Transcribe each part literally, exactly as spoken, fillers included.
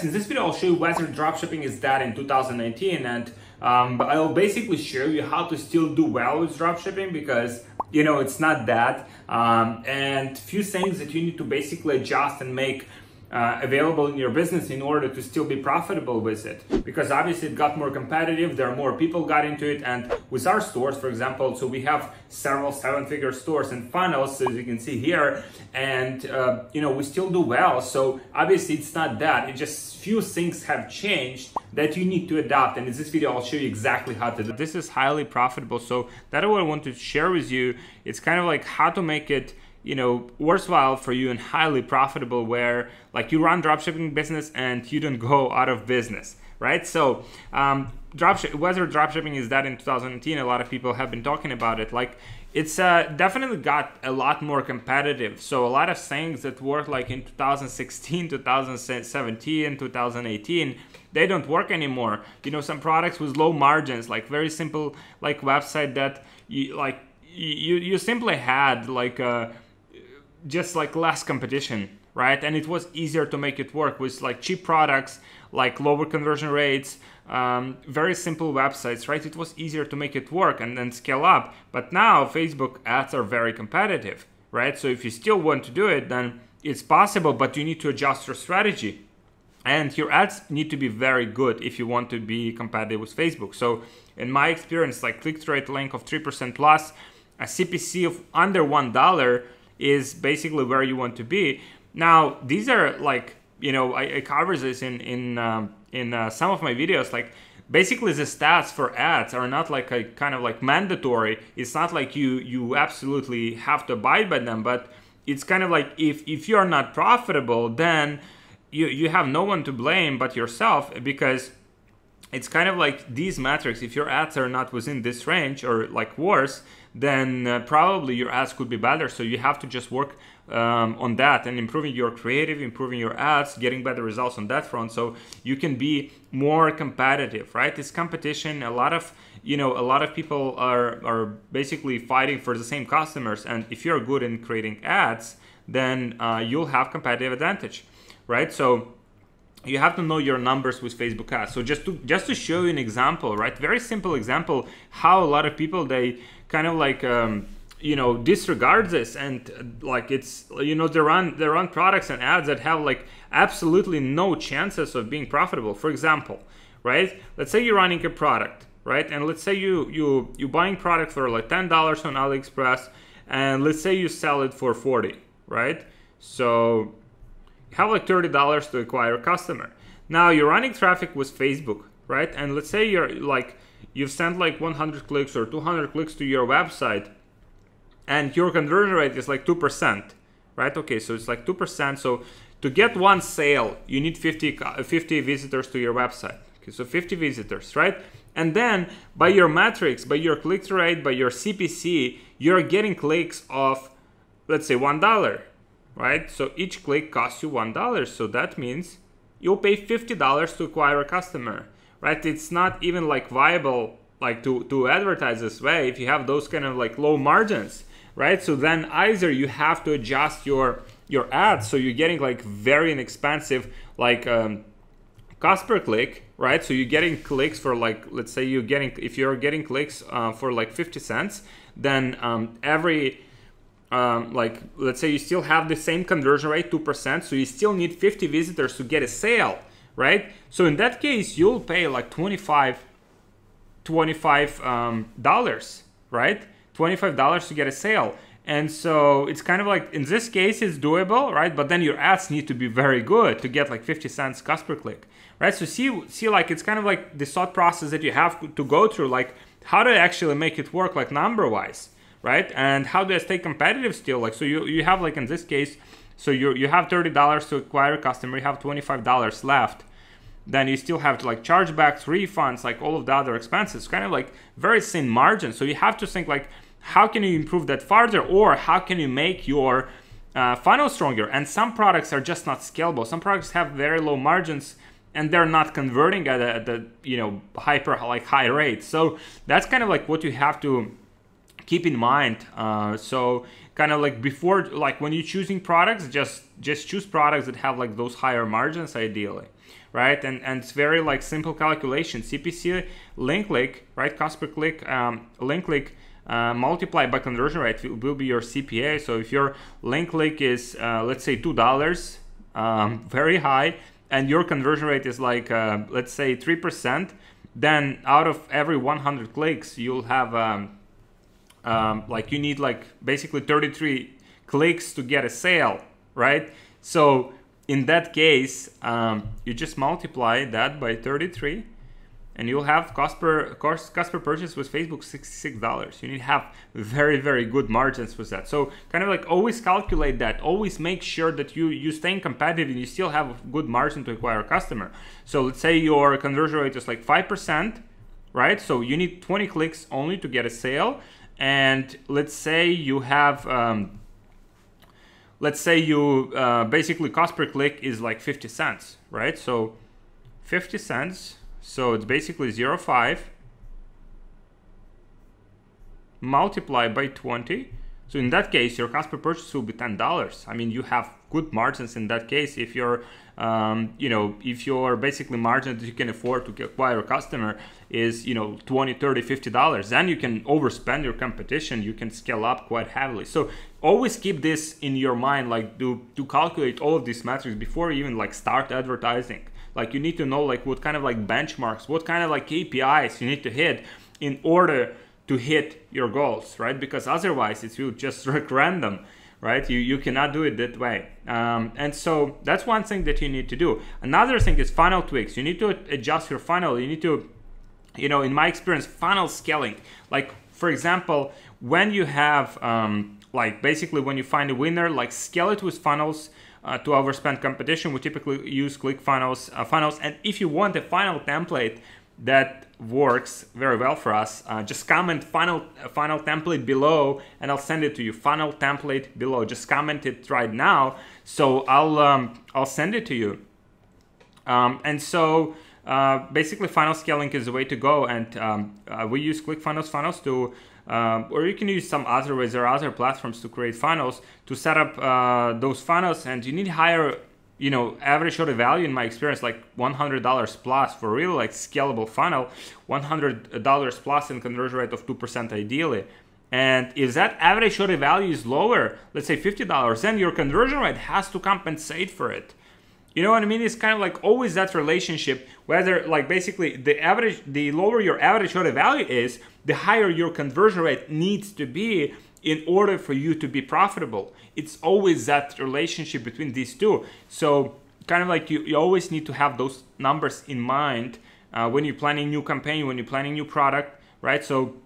In this video, I'll show you whether dropshipping is dead in two thousand nineteen, and um, I'll basically show you how to still do well with dropshipping because, you know, it's not dead. Um, and few things that you need to basically adjust and make uh, available in your business in order to still be profitable with it. Because obviously it got more competitive, there are more people got into it, and with our stores, for example, so we have several seven-figure stores and funnels, as you can see here, and uh, you know, we still do well. So obviously it's not that, it just few things have changed that you need to adapt, and in this video I'll show you exactly how to do. This is highly profitable, so that's what I want to share with you. It's kind of like how to make it, you know, worthwhile for you and highly profitable, where like you run dropshipping business and you don't go out of business, right? So um, dropship, whether dropshipping is dead in two thousand nineteen, a lot of people have been talking about it. Like it's uh, definitely got a lot more competitive. So a lot of things that worked like in two thousand sixteen, two thousand seventeen, two thousand eighteen, they don't work anymore. You know, some products with low margins, like very simple, like website that you like you you simply had like a, just like less competition, right? And it was easier to make it work with like cheap products, like lower conversion rates, um, very simple websites, right? It was easier to make it work and then scale up. But now Facebook ads are very competitive, right? So if you still want to do it, then it's possible, but you need to adjust your strategy. And your ads need to be very good if you want to be competitive with Facebook. So in my experience, like click-through rate length of three percent plus, a C P C of under one dollar is basically where you want to be. Now, these are like, you know, I, I cover this in in um, in uh, some of my videos. Like, basically, the stats for ads are not like a kind of like mandatory. It's not like you you absolutely have to abide by them. But it's kind of like if if you are not profitable, then you you have no one to blame but yourself, because it's kind of like these metrics. If your ads are not within this range or like worse, then uh, probably your ads could be better. So you have to just work um, on that and improving your creative, improving your ads, getting better results on that front. So you can be more competitive, right? It's competition. A lot of, you know, a lot of people are, are basically fighting for the same customers. And if you're good in creating ads, then uh, you'll have competitive advantage, right? So you have to know your numbers with Facebook ads. So just to just to show you an example, right? Very simple example, how a lot of people, they kind of like, um, you know, disregard this. And like, it's, you know, they run, they run products and ads that have like absolutely no chances of being profitable. For example, right? Let's say you're running a product, right? And let's say you, you, you're buying product for like ten dollars on AliExpress. And let's say you sell it for forty dollars, right? So have like thirty dollars to acquire a customer. Now you're running traffic with Facebook, right? And let's say you're like, you've sent like one hundred clicks or two hundred clicks to your website, and your conversion rate is like two percent, right? Okay, so it's like two percent. So to get one sale, you need fifty visitors to your website. Okay, so fifty visitors, right? And then by your metrics, by your click-through rate, by your C P C, you're getting clicks of, let's say, one dollar. Right? So each click costs you one dollar. So that means you'll pay fifty dollars to acquire a customer, right? It's not even like viable, like to, to advertise this way if you have those kind of like low margins, right? So then either you have to adjust your, your ads. So you're getting like very inexpensive, like um, cost per click, right? So you're getting clicks for like, let's say you're getting, if you're getting clicks uh, for like fifty cents, then um, every, Um, like, let's say you still have the same conversion rate, two percent, so you still need fifty visitors to get a sale, right? So in that case, you'll pay like twenty-five dollars, um, right? twenty-five dollars to get a sale. And so it's kind of like, in this case, it's doable, right? But then your ads need to be very good to get like fifty cents cost per click, right? So see, see, like, it's kind of like the thought process that you have to go through, like, how to actually make it work, like, number-wise, right? And how do I stay competitive still? Like, so you, you have like, in this case, so you you have thirty dollars to acquire a customer, you have twenty-five dollars left, then you still have to like chargebacks, refunds, like all of the other expenses, kind of like very thin margin. So you have to think like, how can you improve that further, or how can you make your uh, funnel stronger? And some products are just not scalable. Some products have very low margins and they're not converting at a, at a, you know, hyper like high rate. So that's kind of like what you have to keep in mind. Uh, so kind of like before, like when you're choosing products, just just choose products that have like those higher margins ideally, right? And and it's very like simple calculation. C P C link click, right? Cost per click, um, link click uh, multiplied by conversion rate will be your C P A. So if your link click is uh, let's say two dollars, um, very high, and your conversion rate is like uh, let's say three percent, then out of every one hundred clicks, you'll have um, um, like you need like basically thirty-three clicks to get a sale, right? So in that case, um, you just multiply that by thirty-three, and you'll have cost per cost, cost per purchase with Facebook sixty-six dollars. You need to have very, very good margins with that. So kind of like always calculate that. Always make sure that you, you're staying competitive and you still have a good margin to acquire a customer. So let's say your conversion rate is like five percent, right? So you need twenty clicks only to get a sale. And let's say you have... Um, let's say you uh, basically cost per click is like fifty cents, right? So fifty cents, so it's basically zero point five multiplied by twenty. So in that case, your cost per purchase will be ten dollars. I mean, you have good margins in that case. If you're, um, you know, if your basically margin that you can afford to acquire a customer is, you know, twenty, thirty, fifty dollars, then you can overspend your competition. You can scale up quite heavily. So always keep this in your mind, like do to calculate all of these metrics before you even like start advertising. Like you need to know like what kind of like benchmarks, what kind of like K P Is you need to hit in order to hit your goals, right? Because otherwise it's you just like random, right? You you cannot do it that way. Um, and so that's one thing that you need to do. Another thing is funnel tweaks. You need to adjust your funnel. You need to, you know, in my experience, funnel scaling. Like for example, when you have um, like basically when you find a winner, like scale it with funnels uh, to overspend competition. We typically use ClickFunnels, uh, funnels. And if you want a funnel template that works very well for us, uh, just comment funnel funnel template below and I'll send it to you. Funnel template below, just comment it right now, so I'll um, I'll send it to you. Um, and so uh, basically funnel scaling is the way to go, and um, uh, we use ClickFunnels funnels to um, or you can use some other ways or other platforms to create funnels, to set up uh, those funnels. And you need higher, you know, average order value in my experience, like one hundred dollars plus for real, like scalable funnel, one hundred dollars plus and conversion rate of two percent ideally. And if that average order value is lower, let's say fifty dollars, then your conversion rate has to compensate for it. You know what I mean? It's kind of like always that relationship, whether like basically the average, the lower your average order value is, the higher your conversion rate needs to be in order for you to be profitable. It's always that relationship between these two. So kind of like you, you always need to have those numbers in mind uh, when you're planning new campaign, when you're planning new product, right? So,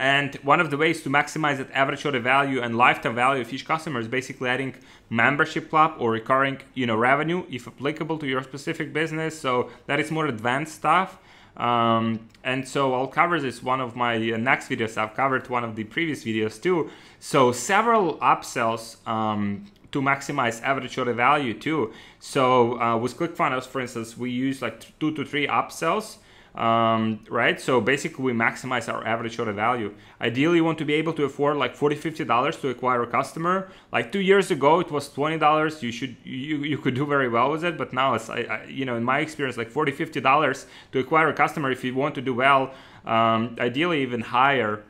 and one of the ways to maximize that average order value and lifetime value of each customer is basically adding membership club or recurring, you know, revenue if applicable to your specific business. So that is more advanced stuff. Um, and so I'll cover this one of my uh, next videos. I've covered one of the previous videos too. So several upsells um, to maximize average order value too. So uh, with ClickFunnels, for instance, we use like two to three upsells, um, right? So basically we maximize our average order value. Ideally, you want to be able to afford like forty, fifty dollars to acquire a customer. Like two years ago, it was twenty dollars. You should, you, you could do very well with it, but now it's, I, I, you know, in my experience, like forty, fifty dollars to acquire a customer if you want to do well, um, ideally even higher.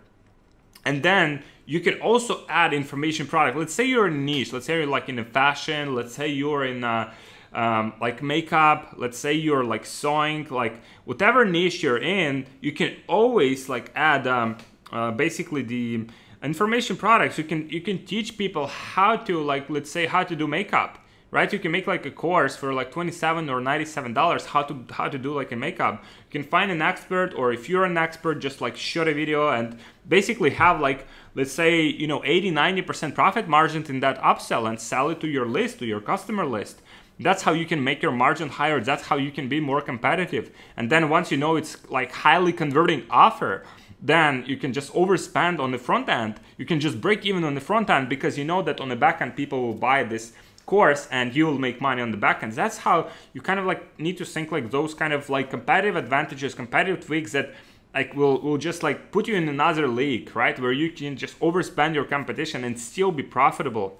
And then you can also add information product. Let's say you're in a niche. Let's say you're like in a fashion. Let's say you're in a, um like makeup. Let's say you're like sewing, like whatever niche you're in, you can always like add um uh, basically the information products. You can you can teach people how to, like, let's say how to do makeup, right? You can make like a course for like twenty-seven or ninety-seven dollars how to how to do like a makeup. You can find an expert, or if you're an expert, just like shoot a video and basically have like, let's say, you know, eighty, ninety percent profit margin in that upsell and sell it to your list, to your customer list. That's how you can make your margin higher. That's how you can be more competitive. And then once you know it's like highly converting offer, then you can just overspend on the front end. You can just break even on the front end because you know that on the back end people will buy this course and you will make money on the back end. That's how you kind of like need to think like those kind of like competitive advantages, competitive tweaks that like will will just like put you in another league, right? Where you can just overspend your competition and still be profitable.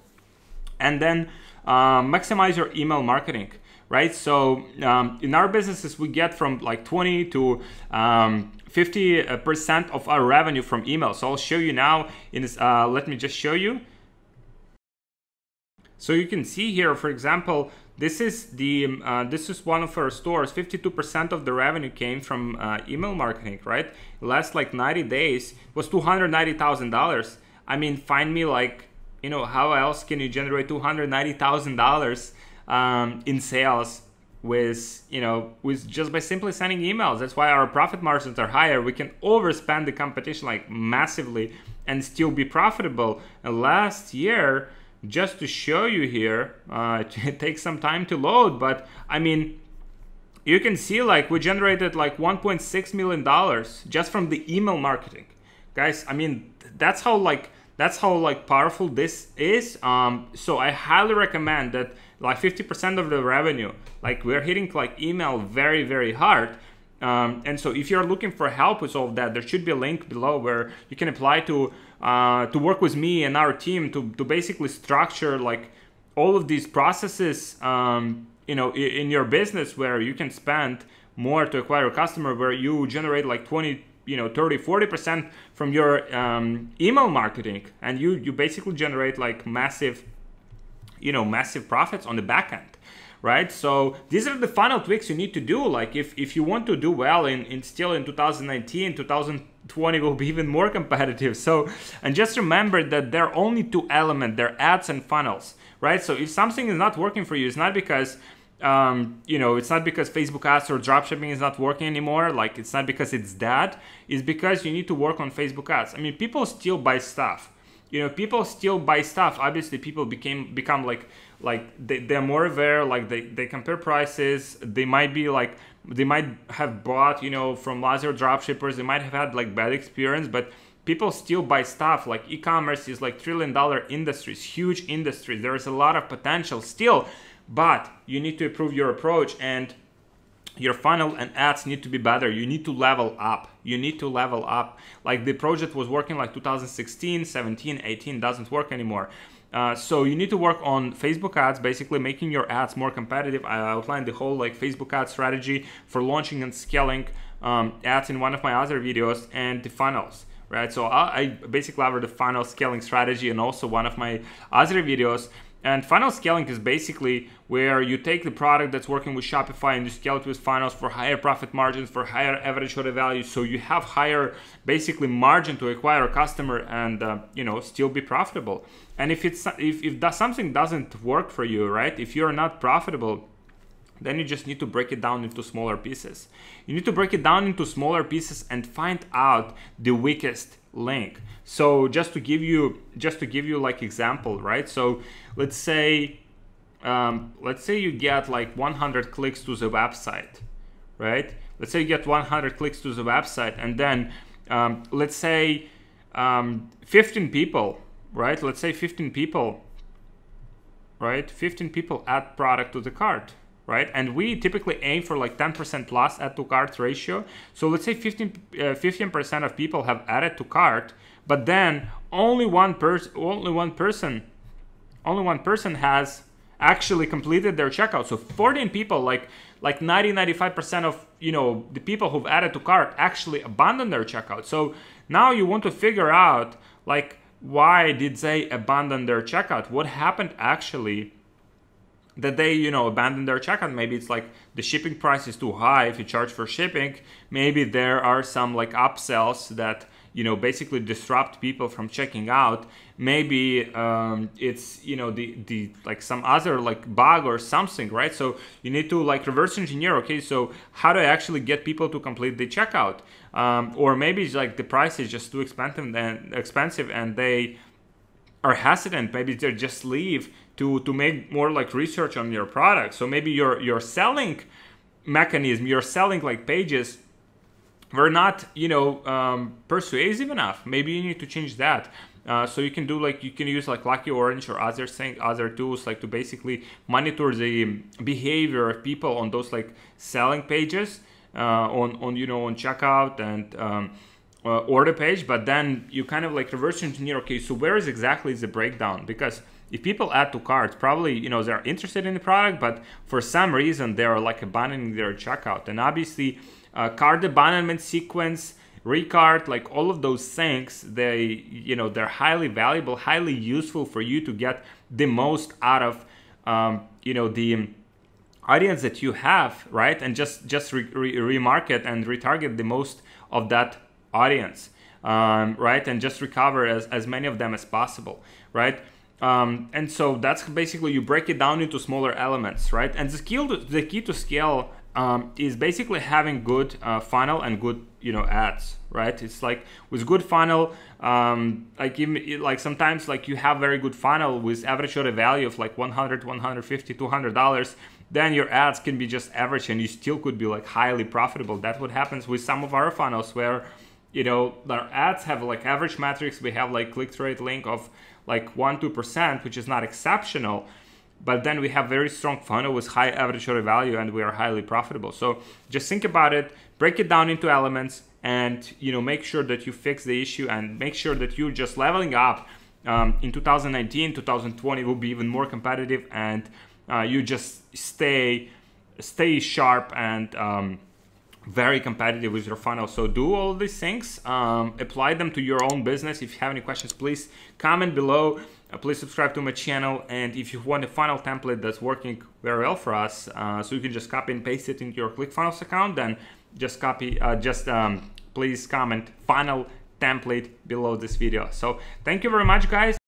And then uh, maximize your email marketing, right? So um, in our businesses, we get from like twenty to fifty percent um, of our revenue from email. So I'll show you now in this, uh, let me just show you. So you can see here, for example, this is the uh, this is one of our stores. fifty-two percent of the revenue came from uh, email marketing, right? Last like ninety days was two hundred ninety thousand dollars. I mean, find me like, you know, how else can you generate two hundred ninety thousand dollars um, in sales with, you know, with just by simply sending emails? That's why our profit margins are higher. We can overspend the competition like massively and still be profitable. And last year, just to show you here, uh, it takes some time to load, but I mean, you can see like we generated like one point six million dollars just from the email marketing, guys. I mean, that's how like that's how like powerful this is. Um, so I highly recommend that like fifty percent of the revenue, like we're hitting like email very very hard. Um, and so if you're looking for help with all of that, there should be a link below where you can apply to uh, to work with me and our team to, to basically structure like all of these processes, um, you know, in, in your business where you can spend more to acquire a customer, where you generate like twenty, you know, thirty, forty percent from your um, email marketing, and you, you basically generate like massive, you know, massive profits on the back end. Right, so these are the funnel tweaks you need to do. Like if, if you want to do well in, in still in two thousand nineteen, two thousand twenty will be even more competitive. So, and just remember that there are only two elements, there are ads and funnels, right? So if something is not working for you, it's not because, um, you know, it's not because Facebook ads or dropshipping is not working anymore. Like it's not because it's that, it's because you need to work on Facebook ads. I mean, people still buy stuff. You know, people still buy stuff. Obviously, people became become like like they, they're more aware. Like they, they compare prices. They might be like they might have bought, you know, from larger dropshippers. They might have had like bad experience, but people still buy stuff. Like e-commerce is like trillion dollar industries, huge industry. There is a lot of potential still, but you need to improve your approach, and your funnel and ads need to be better. You need to level up. You need to level up. Like the project was working like two thousand sixteen, seventeen, eighteen doesn't work anymore. Uh, so you need to work on Facebook ads, basically making your ads more competitive. I outlined the whole like Facebook ad strategy for launching and scaling um, ads in one of my other videos, and the funnels, right? So I, I basically covered the funnel scaling strategy and also one of my other videos. And funnel scaling is basically where you take the product that's working with Shopify and you scale it with funnels for higher profit margins, for higher average order value. So you have higher basically margin to acquire a customer and, uh, you know, still be profitable. And if it's if, if that something doesn't work for you, right, if you're not profitable, then you just need to break it down into smaller pieces. You need to break it down into smaller pieces and find out the weakest link. So just to give you just to give you like example, right? So let's say um, let's say you get like one hundred clicks to the website, right? Let's say you get one hundred clicks to the website, and then um, let's say um, fifteen people, right? Let's say fifteen people, right? fifteen people add product to the cart. Right, and we typically aim for like ten percent plus add to cart ratio. So let's say fifteen percent of people have added to cart, but then only one person, only one person, only one person has actually completed their checkout. So fourteen people, like like ninety, ninety-five percent of, you know, the people who've added to cart actually abandoned their checkout. So now you want to figure out like why did they abandon their checkout? What happened actually that they, you know, abandon their checkout? Maybe it's like the shipping price is too high if you charge for shipping. Maybe there are some like upsells that, you know, basically disrupt people from checking out. Maybe um, it's, you know, the, the like some other like bug or something, right? So you need to like reverse engineer, okay, so how do I actually get people to complete the checkout? Um, or maybe it's like the price is just too expensive and, expensive and they are hesitant, maybe they just leave to to make more like research on your product. So maybe your your selling mechanism, your selling like pages were not, you know, um, persuasive enough. Maybe you need to change that. Uh, so you can do like, you can use like Lucky Orange or other thing, other tools like to basically monitor the behavior of people on those like selling pages, uh, on, on, you know, on checkout and um, Uh, order page. But then you kind of like reverse engineer, okay, so where is exactly the breakdown? Because if people add to carts, probably, you know, they're interested in the product, but for some reason they're like abandoning their checkout. And obviously uh, cart abandonment sequence, recart, like all of those things, they, you know, they're highly valuable, highly useful for you to get the most out of, um, you know, the audience that you have, right? And just, just re re remarket and retarget the most of that audience, um, right? And just recover as, as many of them as possible, right? Um, and so that's basically, you break it down into smaller elements, right? And the, skill to, the key to scale um, is basically having good uh, funnel and good, you know, ads, right? It's like with good funnel, um, like, even, like sometimes like you have very good funnel with average order value of like one hundred, one fifty, two hundred dollars, then your ads can be just average and you still could be like highly profitable. That's what happens with some of our funnels where, you know, our ads have like average metrics. We have like click-through rate link of like one, two percent, which is not exceptional, but then we have very strong funnel with high average order value and we are highly profitable. So just think about it, break it down into elements and, you know, make sure that you fix the issue and make sure that you're just leveling up. Um, in two thousand nineteen, two thousand twenty will be even more competitive and Uh, you just stay stay sharp and um, very competitive with your funnel. So do all these things, um, apply them to your own business. If you have any questions, please comment below. Uh, please subscribe to my channel. And if you want a funnel template that's working very well for us, uh, so you can just copy and paste it into your ClickFunnels account, then just copy, uh, just um, please comment funnel template below this video. So thank you very much, guys.